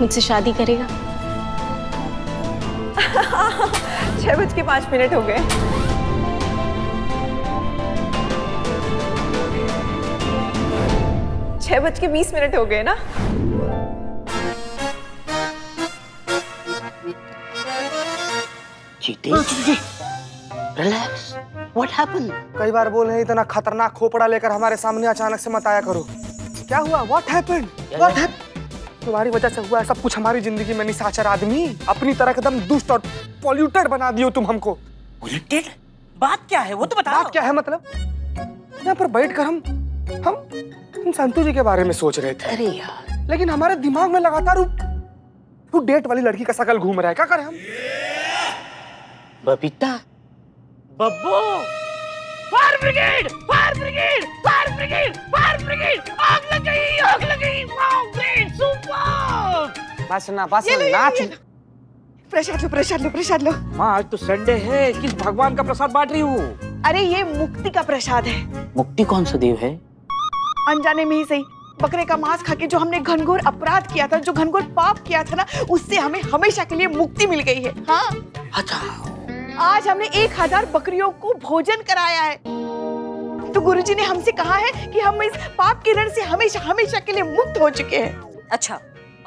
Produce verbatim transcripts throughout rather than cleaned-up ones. मुझसे शादी करेगा? छह बज के पांच मिनट हो गए। छह बज के बीस मिनट हो गए ना? रिलैक्स। What happened? कई बार बोल रहे इतना खतरनाक खोपड़ा लेकर हमारे सामने अचानक से मत आया करो। क्या हुआ? What happened? What happened? तुम्हारी वजह से हुआ है सब कुछ हमारी जिंदगी में। निशाचर आदमी, अपनी तरह एकदम दुष्ट और पॉल्यूटेड बना दियो तुम हमको। पॉल्यूटेड? बात क्या है वो तो बताओ। बात क्या है मतलब? यहाँ पर बैठकर हम हम संतू जी के बारे में सोच रहे थे। अरे यार, लेकिन हमारे दिमाग में लगातार वो डेट वाली लड़की का शकल घूम रहा है। क्या करें हम? Babita, Babbu, fire brigade, fire brigade, fire brigade, fire brigade, आग लग गई, आग लग गई, वाओ ग्रेट, सुपर। बस ना, बस नाच। प्रसाद लो, प्रसाद लो, प्रसाद लो। माँ आज तो संडे है, किस भगवान का प्रसाद बांट रही हूँ? अरे ये मुक्ति का प्रसाद है। मुक्ति कौन सा देव है? अनजाने में ही सही, बकरे का मांस खा के जो हमने घनघोर अपराध किया था, जो घनघोर पाप किया था ना, उससे हमें हमेशा के लिए मुक्ति मिल गई है। हाँ अच्छा, आज हमने एक हजार बकरियों को भोजन कराया है, तो गुरुजी ने हमसे कहा है कि हम इस पाप के ऋण से हमेशा हमेशा के लिए मुक्त हो चुके हैं। अच्छा,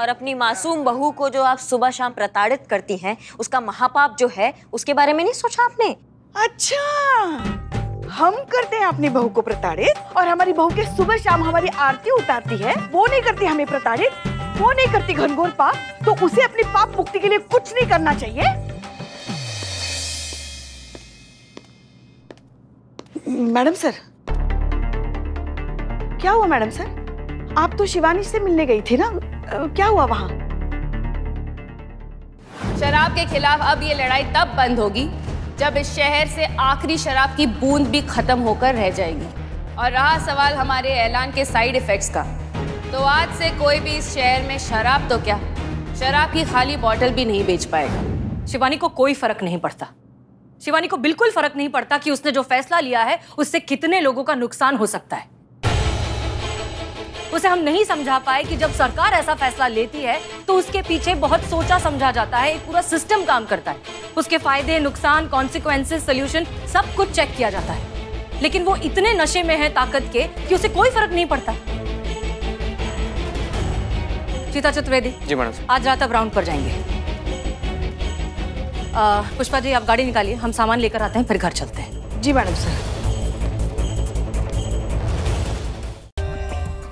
और अपनी मासूम बहू को जो आप सुबह शाम प्रताड़ित करती हैं, उसका महापाप जो है उसके बारे में नहीं सोचा आपने? अच्छा, हम करते हैं अपनी बहू को प्रताड़ित, और हमारी बहू के सुबह शाम हमारी आरती उतारती है, वो नहीं करती हमें प्रताड़ित, वो नहीं करती घनघोर पाप, तो उसे अपने पाप मुक्ति के लिए कुछ नहीं करना चाहिए? मैडम सर, क्या हुआ मैडम सर? आप तो शिवानी से मिलने गई थी ना, क्या हुआ वहाँ? शराब के खिलाफ अब ये लड़ाई तब बंद होगी जब इस शहर से आखिरी शराब की बूंद भी खत्म होकर रह जाएगी। और रहा सवाल हमारे ऐलान के साइड इफेक्ट्स का, तो आज से कोई भी इस शहर में शराब तो क्या, शराब की खाली बॉटल भी नहीं बेच पाएगा। शिवानी को कोई फर्क नहीं पड़ता, शिवानी को बिल्कुल फर्क नहीं पड़ता कि उसने जो फैसला लिया है उससे कितने लोगों का नुकसान हो सकता है। उसे हम नहीं समझा पाए कि जब सरकार ऐसा फैसला लेती है तो उसके पीछे बहुत सोचा समझा जाता है, एक पूरा सिस्टम काम करता है, उसके फायदे, नुकसान, कॉन्सिक्वेंसेस, सॉल्यूशन सब कुछ चेक किया जाता है। लेकिन वो इतने नशे में है ताकत के कि उसे कोई फर्क नहीं पड़ता। चित्रा चतुर्वेदी जी मैडम, आज रात आप राउंड पर जाएंगे। आ, पुष्पा जी आप गाड़ी निकालिए, हम सामान लेकर आते हैं, फिर घर चलते हैं। जी मैडम सर।